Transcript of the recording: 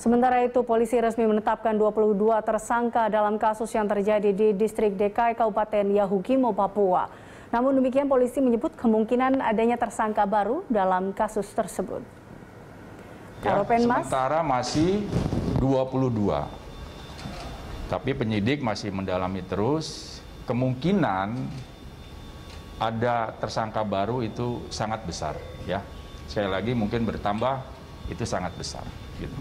Sementara itu, polisi resmi menetapkan 22 tersangka dalam kasus yang terjadi di distrik Dekai, Kabupaten Yahukimo, Papua. Namun demikian, polisi menyebut kemungkinan adanya tersangka baru dalam kasus tersebut. Ya, sementara masih 22, tapi penyidik masih mendalami terus. Kemungkinan ada tersangka baru itu sangat besar. Ya, sekali lagi mungkin bertambah itu sangat besar. Gitu.